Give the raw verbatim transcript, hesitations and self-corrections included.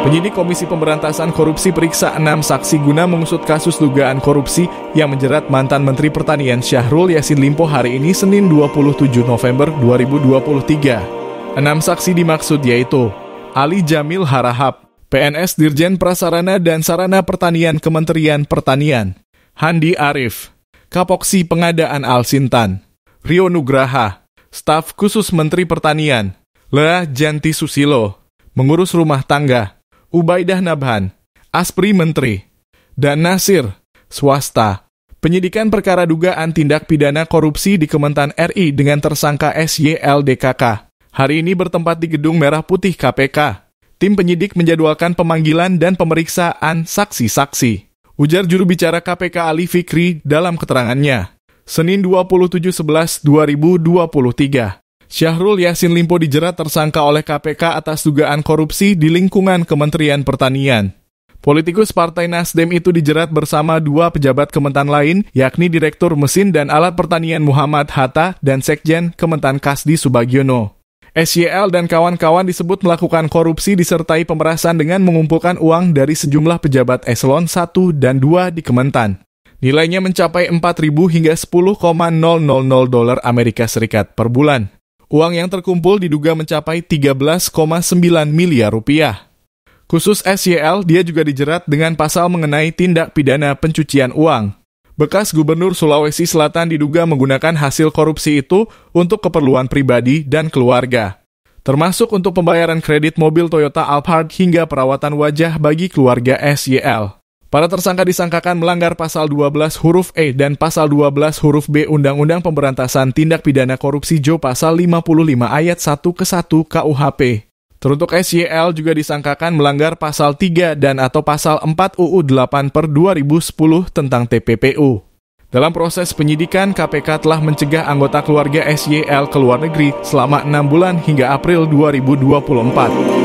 Penyidik Komisi Pemberantasan Korupsi periksa enam saksi guna mengusut kasus dugaan korupsi yang menjerat mantan Menteri Pertanian Syahrul Yasin Limpo hari ini Senin dua puluh tujuh November dua ribu dua puluh tiga. Enam saksi dimaksud yaitu Ali Jamil Harahap, P N S Dirjen Prasarana dan Sarana Pertanian Kementerian Pertanian; Handi Arif, Kapoksi Pengadaan Alsintan; Rio Nugraha, Staf Khusus Menteri Pertanian; Lea Janti Susilo, Mengurus Rumah Tangga; Ubaidah Nabhan, Aspri Menteri; dan Nasir, swasta. Penyidikan perkara dugaan tindak pidana korupsi di Kementan R I dengan tersangka S Y L D K K hari ini bertempat di Gedung Merah Putih K P K. Tim penyidik menjadwalkan pemanggilan dan pemeriksaan saksi-saksi. Ujar juru bicara K P K Ali Fikri dalam keterangannya, Senin dua puluh tujuh November dua ribu dua puluh tiga. Syahrul Yasin Limpo dijerat tersangka oleh K P K atas dugaan korupsi di lingkungan Kementerian Pertanian. Politikus Partai Nasdem itu dijerat bersama dua pejabat Kementan lain, yakni Direktur Mesin dan Alat Pertanian Muhammad Hatta dan Sekjen Kementan Kasdi Subagiono. S Y L dan kawan-kawan disebut melakukan korupsi disertai pemerasan dengan mengumpulkan uang dari sejumlah pejabat eselon satu dan dua di Kementan. Nilainya mencapai empat ribu hingga sepuluh ribu dolar Amerika Serikat per bulan. Uang yang terkumpul diduga mencapai tiga belas koma sembilan miliar rupiah. Khusus S Y L, dia juga dijerat dengan pasal mengenai tindak pidana pencucian uang. Bekas Gubernur Sulawesi Selatan diduga menggunakan hasil korupsi itu untuk keperluan pribadi dan keluarga, termasuk untuk pembayaran kredit mobil Toyota Alphard hingga perawatan wajah bagi keluarga S Y L. Para tersangka disangkakan melanggar pasal dua belas huruf E dan pasal dua belas huruf B Undang-Undang Pemberantasan Tindak Pidana Korupsi Jo pasal lima puluh lima ayat satu ke satu K U H P. Teruntuk S Y L juga disangkakan melanggar pasal tiga dan atau pasal empat U U delapan per dua ribu sepuluh tentang T P P U. Dalam proses penyidikan, K P K telah mencegah anggota keluarga S Y L ke luar negeri selama enam bulan hingga April dua ribu dua puluh empat.